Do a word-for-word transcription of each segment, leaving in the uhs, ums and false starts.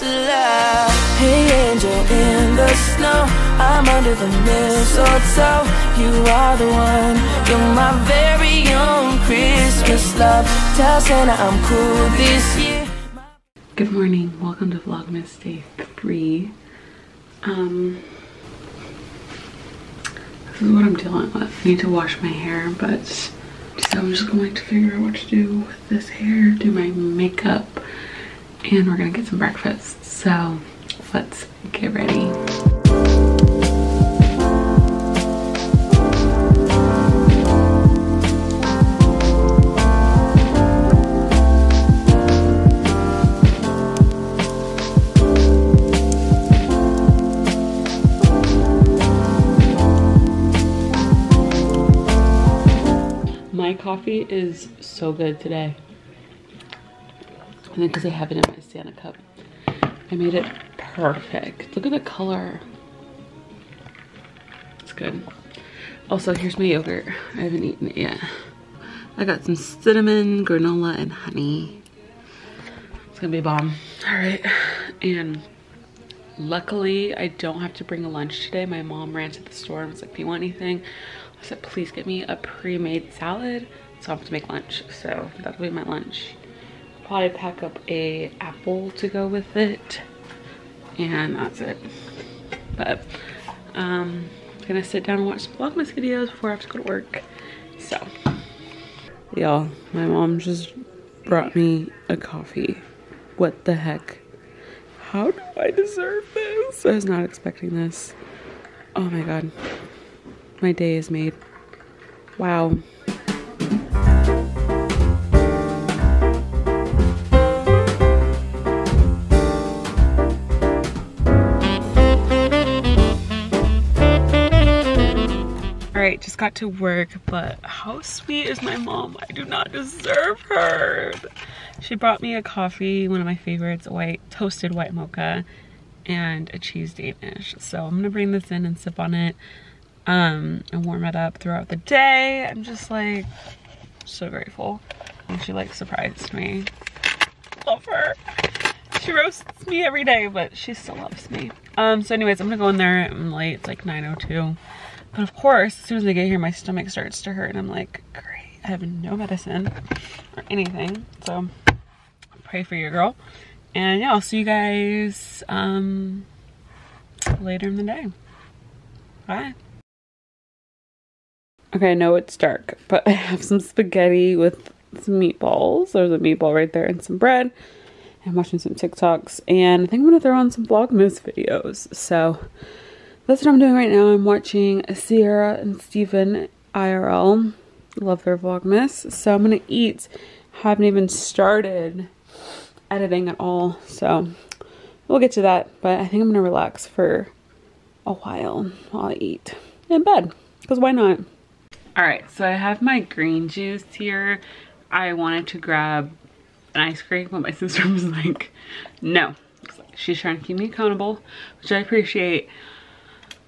that's alive. Hey, angel in the snow, I'm under the mistletoe. You are the one, you're my very own Christmas love. Tell Santa I'm cool this year. Good morning, welcome to Vlogmas day three. Um, this is what I'm dealing with. I need to wash my hair, but so I'm just going to figure out what to do with this hair, do my makeup, and we're gonna get some breakfast. So let's get ready. Coffee is so good today. And then because I have it in my Santa cup, I made it perfect. Look at the color. It's good. Also, here's my yogurt. I haven't eaten it yet. I got some cinnamon, granola, and honey. It's gonna be a bomb. All right. And luckily, I don't have to bring a lunch today. My mom ran to the store and was like, "Do you want anything?" I said, "Please get me a pre-made salad." So I'll have to make lunch. So that'll be my lunch. Probably pack up a apple to go with it, and that's it. But um, I'm gonna sit down and watch some Vlogmas videos before I have to go to work. So, y'all, my mom just brought me a coffee. What the heck? How do I deserve this? I was not expecting this. Oh my God. My day is made. Wow. Alright, just got to work, but how sweet is my mom? I do not deserve her. She brought me a coffee, one of my favorites, a white, toasted white mocha, and a cheese Danish. So I'm gonna bring this in and sip on it um, and warm it up throughout the day. I'm just like, so grateful. And she like surprised me. Love her. She roasts me every day, but she still loves me. Um, so anyways, I'm gonna go in there. I'm late, it's like nine oh two. But of course, as soon as I get here, my stomach starts to hurt and I'm like, great, I have no medicine or anything. So pray for your girl. And yeah, I'll see you guys um, later in the day. Bye. Okay, I know it's dark, but I have some spaghetti with some meatballs. There's a meatball right there and some bread. I'm watching some TikToks and I think I'm gonna throw on some Vlogmas videos. So that's what I'm doing right now. I'm watching Sierra and Steven I R L. Love their Vlogmas. So I'm gonna eat. Haven't even started editing at all. So we'll get to that. But I think I'm gonna relax for a while while I eat in bed. Because why not? Alright, so I have my green juice here. I wanted to grab an ice cream, but my sister was like, no. She's trying to keep me accountable, which I appreciate.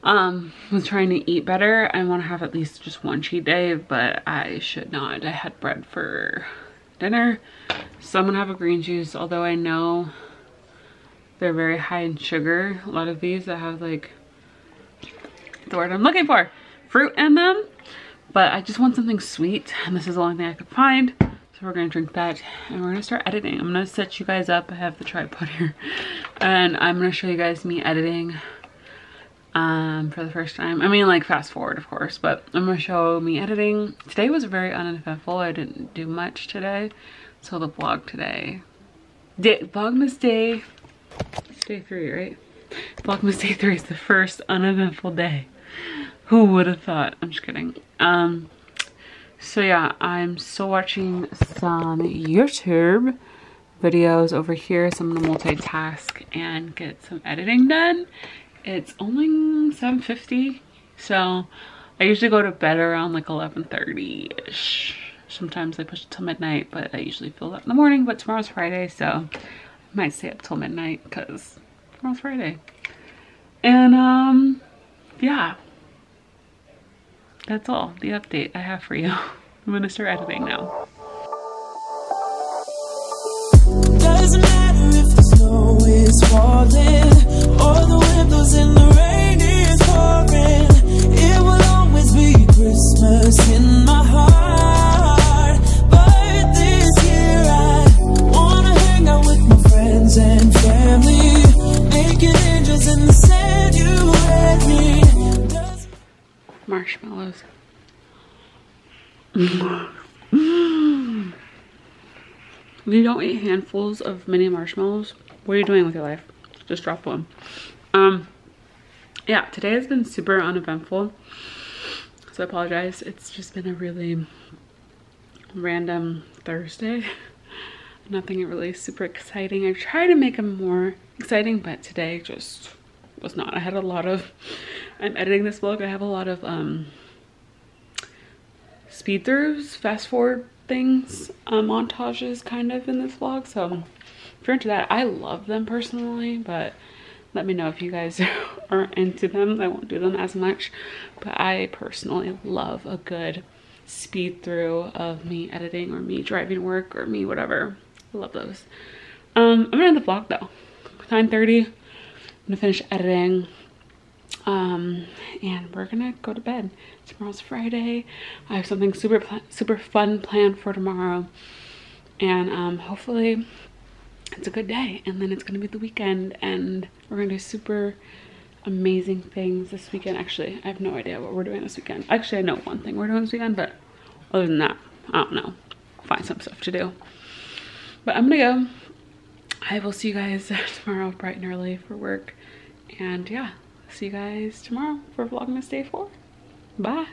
Um, I was trying to eat better. I want to have at least just one cheat day, but I should not. I had bread for dinner, so I'm gonna have a green juice, although I know they're very high in sugar. A lot of these that have like, the word I'm looking for, fruit in them, but I just want something sweet, and this is the only thing I could find, so we're gonna drink that, and we're gonna start editing. I'm gonna set you guys up. I have the tripod here, and I'm gonna show you guys me editing. Um, for the first time. I mean, like, fast forward, of course, but I'm gonna show me editing. Today was very uneventful. I didn't do much today. So the vlog today. Day, Vlogmas day, it's day three, right? Vlogmas day three is the first uneventful day. Who would have thought? I'm just kidding. Um, so yeah, I'm still watching some YouTube videos over here. So I'm gonna multitask and get some editing done. It's only seven fifty, so I usually go to bed around like eleven thirty-ish. Sometimes I push it till midnight, but I usually feel that in the morning, but tomorrow's Friday, so I might stay up till midnight because tomorrow's Friday. And um, yeah, that's all the update I have for you. I'm gonna start editing now. Doesn't matter if the snow is falling. If you don't eat handfuls of mini marshmallows, what are you doing with your life? Just drop one. Um, yeah, today has been super uneventful, so I apologize. It's just been a really random Thursday. Nothing really super exciting. I try to make them more exciting, but today just was not. I had a lot of, I'm editing this vlog, I have a lot of um, speed throughs, fast forward things, um, montages kind of in this vlog. So if you're into that, I love them personally, but let me know if you guys are into them. I won't do them as much, but I personally love a good speed through of me editing or me driving work or me whatever. I love those. Um, I'm gonna end the vlog though. nine thirty. I'm gonna finish editing. Um, and we're gonna go to bed. Tomorrow's Friday. I have something super super fun planned for tomorrow. And um, hopefully it's a good day. And then it's gonna be the weekend. And we're gonna do super amazing things this weekend. Actually, I have no idea what we're doing this weekend. Actually, I know one thing we're doing this weekend, but other than that, I don't know. I'll find some stuff to do. But I'm gonna go. I will see you guys tomorrow bright and early for work. And yeah, see you guys tomorrow for Vlogmas Day four. Bye.